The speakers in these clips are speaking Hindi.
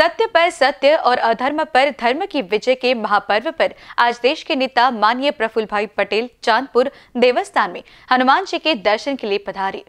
सत्य पर सत्य और अधर्म पर धर्म की विजय के महापर्व पर आज देश के नेता माननीय प्रफुल्ल भाई पटेल चांदपुर देवस्थान में हनुमान जी के दर्शन के लिए पधारे।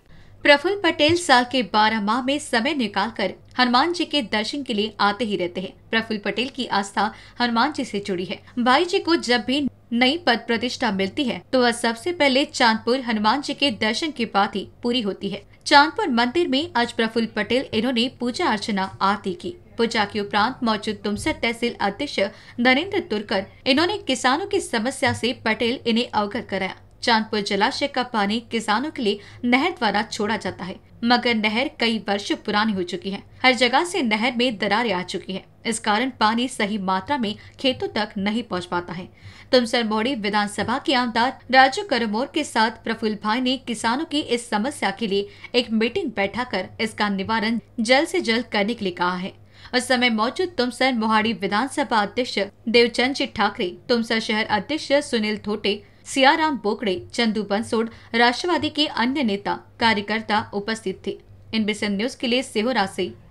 प्रफुल्ल पटेल साल के 12 माह में समय निकालकर हनुमान जी के दर्शन के लिए आते ही रहते हैं। प्रफुल्ल पटेल की आस्था हनुमान जी से जुड़ी है। भाई जी को जब भी नई पद प्रतिष्ठा मिलती है तो वह सबसे पहले चांदपुर हनुमान जी के दर्शन के बाद ही पूरी होती है। चांदपुर मंदिर में आज प्रफुल्ल पटेल इन्होंने पूजा अर्चना आरती की। पूजा के उपरांत मौजूद तुमसर तहसील अध्यक्ष नरेन्द्र तुरकर इन्होंने किसानों की समस्या से पटेल इन्हें अवगत कराया। चांदपुर जलाशय का पानी किसानों के लिए नहर द्वारा छोड़ा जाता है, मगर नहर कई वर्षों पुरानी हो चुकी है। हर जगह से नहर में दरारें आ चुकी हैं। इस कारण पानी सही मात्रा में खेतों तक नहीं पहुंच पाता है। तुमसर मोड़ी विधानसभा के आमदार राजू करमोर के साथ प्रफुल्ल भाई ने किसानों की इस समस्या के लिए एक मीटिंग बैठाकर इसका निवारण जल्द से जल्द करने के लिए कहा है। उस समय मौजूद तुमसर मोहाड़ी विधानसभा अध्यक्ष देवचंद ठाकरे, तुमसर शहर अध्यक्ष सुनील थोटे, सिया राम बोकड़े, चंदू बंसोड, राष्ट्रवादी के अन्य नेता कार्यकर्ता उपस्थित थे। इनबीसीएन न्यूज के लिए सिहोरा से